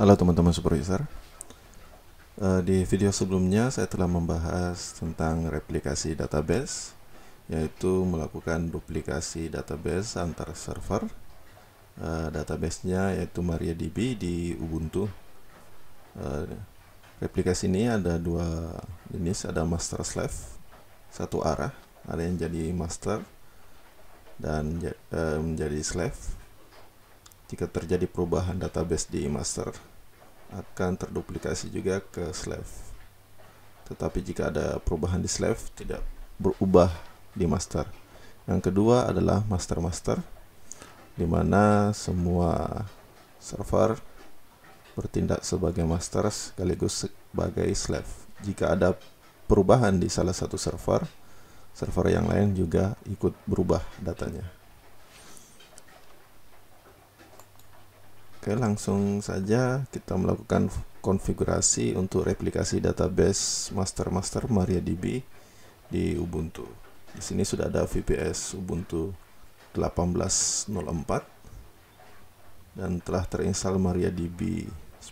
Halo teman-teman super user. Di video sebelumnya saya telah membahas tentang replikasi database, yaitu melakukan duplikasi database antar server. Databasenya yaitu MariaDB di Ubuntu. Replikasi ini ada dua jenis, ada master slave satu arah, ada yang jadi master dan menjadi slave. Jika terjadi perubahan database di master, akan terduplikasi juga ke slave. Tetapi jika ada perubahan di slave, tidak berubah di master. Yang kedua adalah master-master, di mana semua server bertindak sebagai master sekaligus sebagai slave. Jika ada perubahan di salah satu server, server yang lain juga ikut berubah datanya. Oke, langsung saja kita melakukan konfigurasi untuk replikasi database master-master MariaDB di Ubuntu. Di sini sudah ada VPS Ubuntu 18.04. Dan telah terinstal MariaDB 10.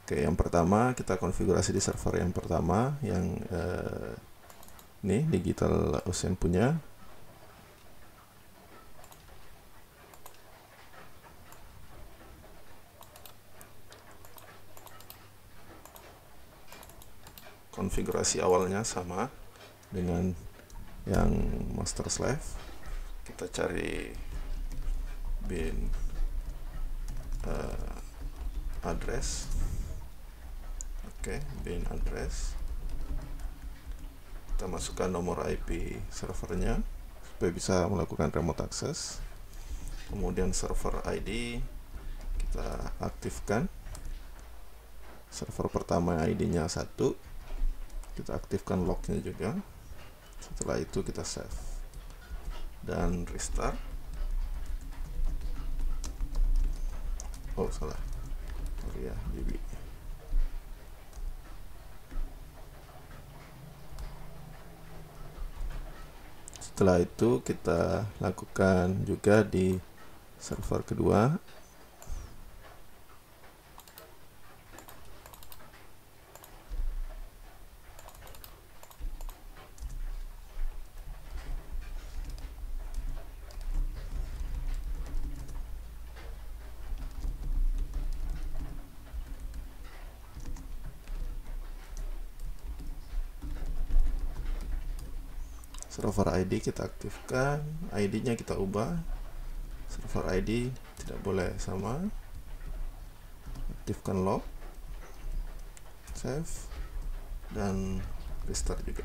Oke, yang pertama kita konfigurasi di server yang pertama, yang ini DigitalOcean punya. Konfigurasi awalnya sama dengan yang master slave. Kita cari bin address. Oke, bin address, kita masukkan nomor IP servernya supaya bisa melakukan remote access. Kemudian server ID kita aktifkan. Server pertama ID-nya 1, kita aktifkan lognya juga. Setelah itu kita save dan restart. Oh, salah. MariaDB. Setelah itu kita lakukan juga di server kedua. Server ID kita aktifkan, ID-nya kita ubah. Server ID tidak boleh sama. Aktifkan log, save, dan restart juga.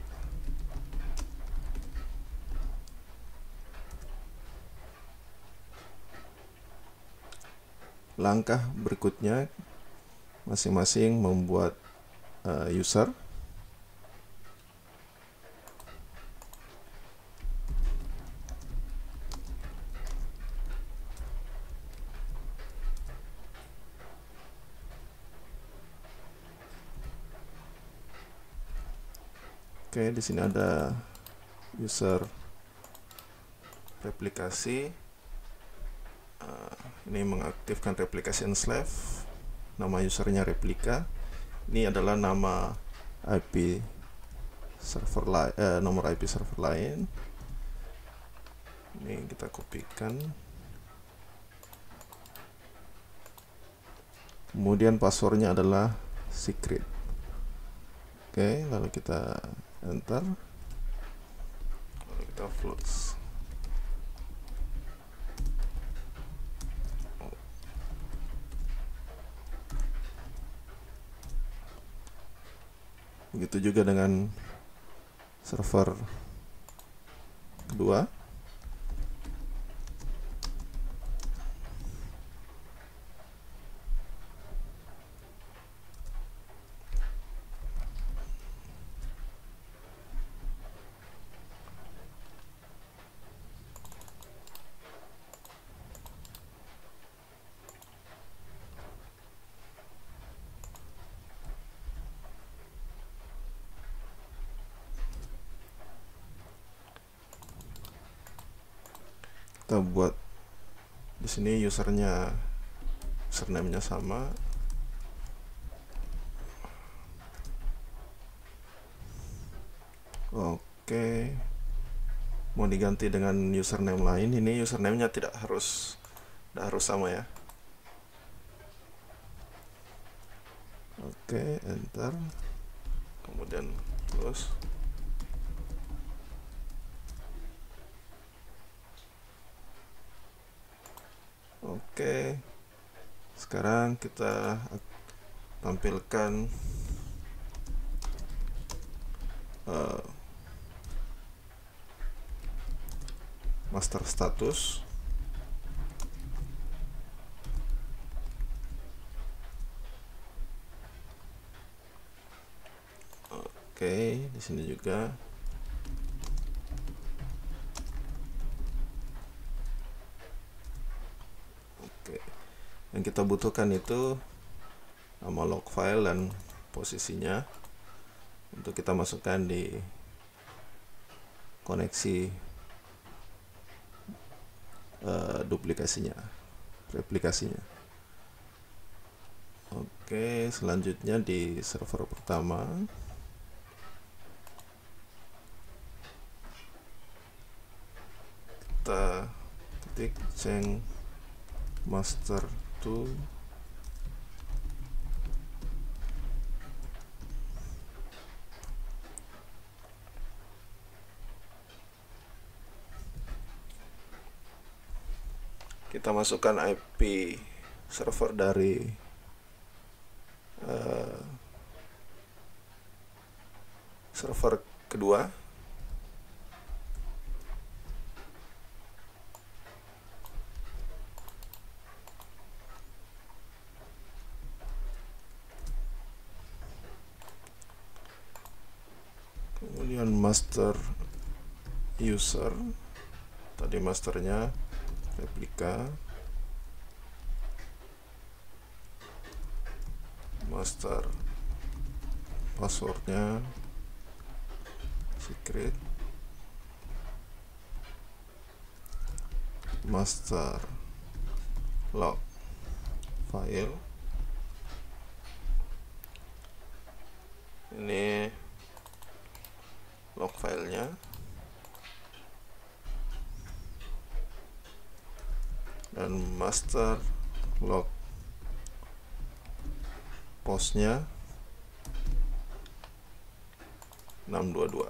Langkah berikutnya, masing-masing membuat user. Oke, di sini ada user replikasi. Ini mengaktifkan replication slave. Nama usernya replika. Ini adalah nama IP server lain, nomor IP server lain. Ini kita kopikan. Kemudian passwordnya adalah secret. Oke, lalu kita enter, lalu kita floats. Begitu juga dengan server kedua. Kita buat Di sini usernya, username-nya sama. Oke, mau diganti dengan username lain. Ini username-nya tidak harus sama ya. Oke, enter, kemudian close. Oke, sekarang kita tampilkan master status. Oke, di sini juga. Oke, yang kita butuhkan itu nama log file dan posisinya untuk kita masukkan di koneksi replikasinya. Oke, selanjutnya di server pertama. Kita ketik change master to kita masukkan IP server dari server kedua. Kemudian master user, tadi masternya replika, master passwordnya secret, master log file. Ini log filenya. Dan master log postnya 622,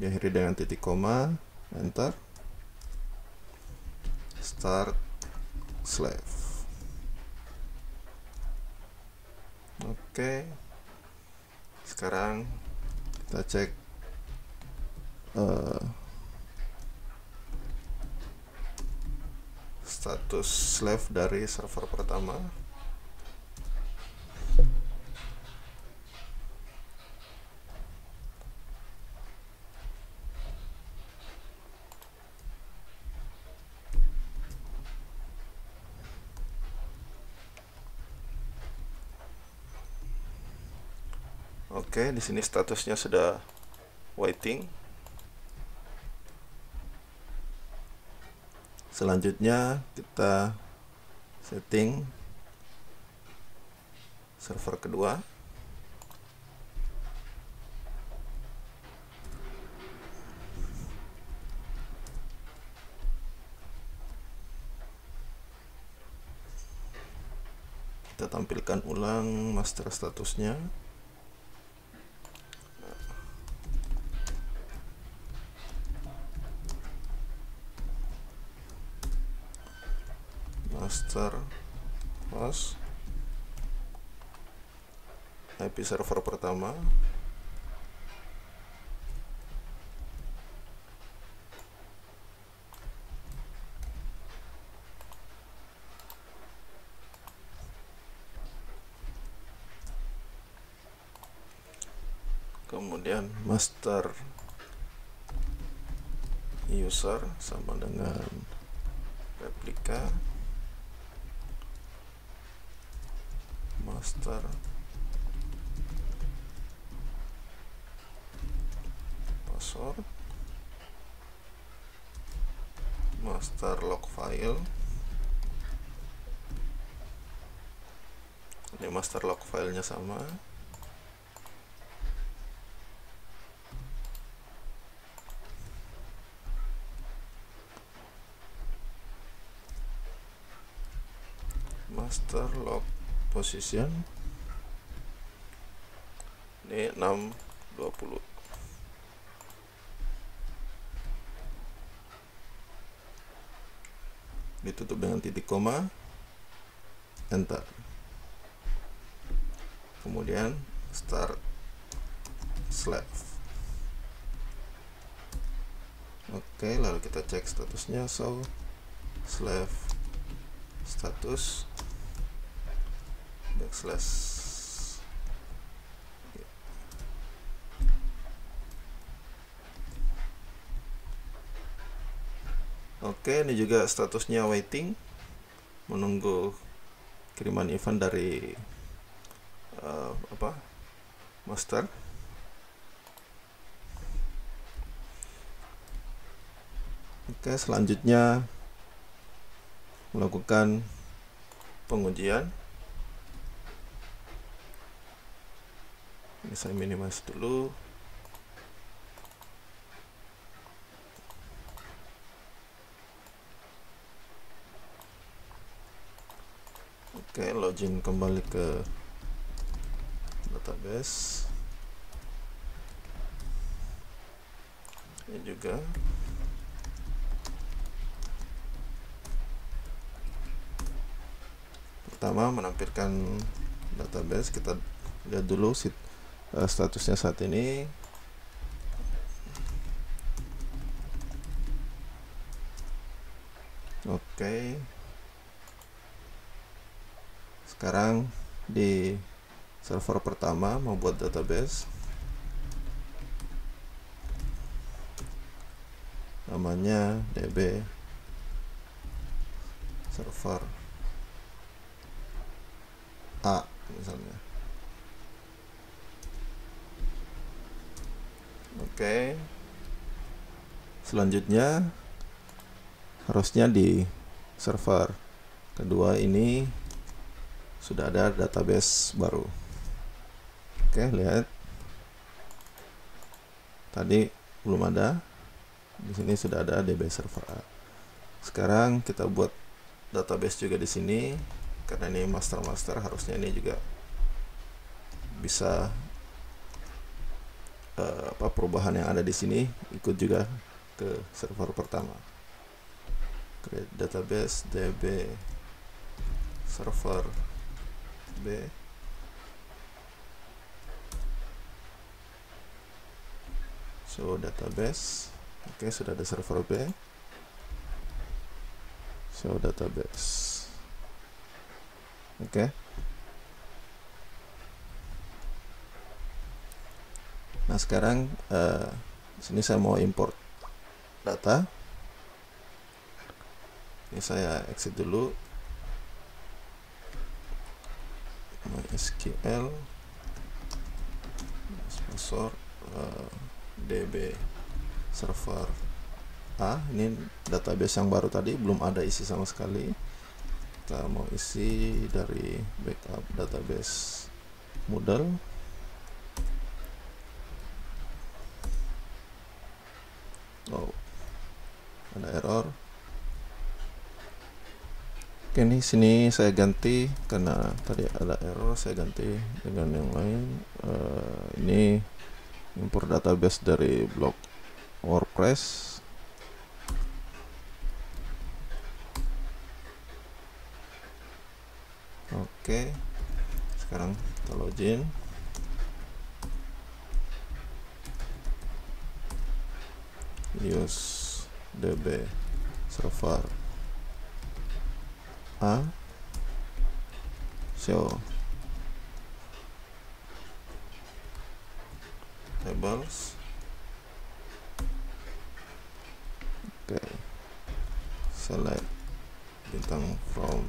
diakhiri dengan titik koma, enter, start slave. Oke, sekarang kita cek status slave dari server pertama. Oke, di sini statusnya sudah waiting. Selanjutnya kita setting server kedua. Kita tampilkan ulang master statusnya. Master host IP server pertama, kemudian master user sama dengan replika, master password, master log file. Ini master log filenya sama. Master log position. Ini 620. Ditutup dengan titik koma, enter. Kemudian start slave. Oke, lalu kita cek statusnya. So slave status backslash. Oke, ini juga statusnya waiting, menunggu kiriman event dari master. Oke, selanjutnya melakukan pengujian. Ini saya minimize dulu. Oke, login kembali ke database. Ini juga pertama menampilkan database. Kita lihat dulu statusnya saat ini. Oke, sekarang di server pertama membuat database, namanya DB server A misalnya. Oke, selanjutnya harusnya di server kedua ini sudah ada database baru. Oke, lihat tadi belum ada, di sini sudah ada DB server A. Sekarang kita buat database juga di sini, karena ini master-master harusnya ini juga bisa perubahan yang ada di sini ikut juga ke server pertama. Create database DB server B. So database, oke, sudah ada server B. So database, oke. Nah sekarang sini saya mau import data. Ini saya exit dulu. MySQL sponsor DB server A. Ini database yang baru tadi belum ada isi sama sekali. Kita mau isi dari backup database Moodle. Oh, ada error. Oke, ini sini saya ganti karena tadi ada error, saya ganti dengan yang lain. Ini import database dari blog WordPress. Oke, sekarang kita login. Use DB server A. So tables. Oke, select bintang from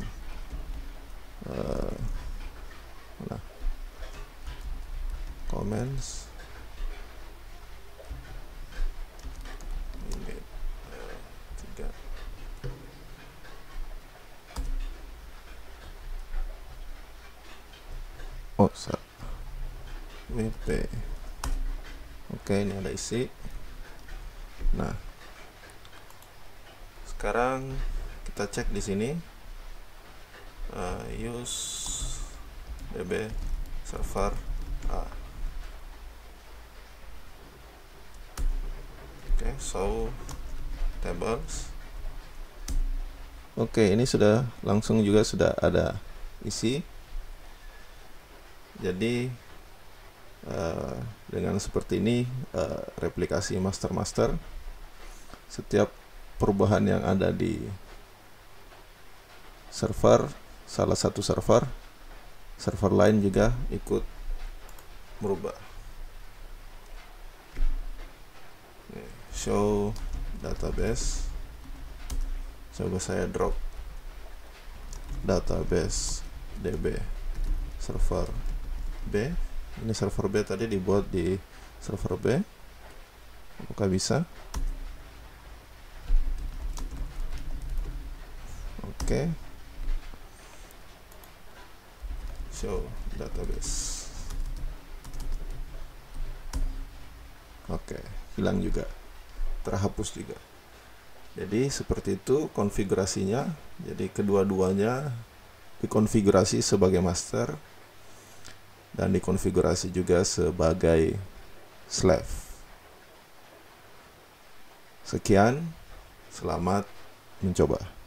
comments. WP. Oke, ini ada isi. Nah, sekarang kita cek di sini use DB server A. Oke, show tables. Oke, ini sudah langsung juga sudah ada isi. Jadi dengan seperti ini replikasi master-master, setiap perubahan yang ada di server, salah satu server lain juga ikut merubah. Show database, coba saya drop database DB server B. Ini server B tadi dibuat di server B. Apakah bisa? Oke. Show database. Oke, hilang juga. Terhapus juga. Jadi seperti itu konfigurasinya. Jadi kedua-duanya dikonfigurasi sebagai master dan dikonfigurasi juga sebagai slave. Sekian, selamat mencoba.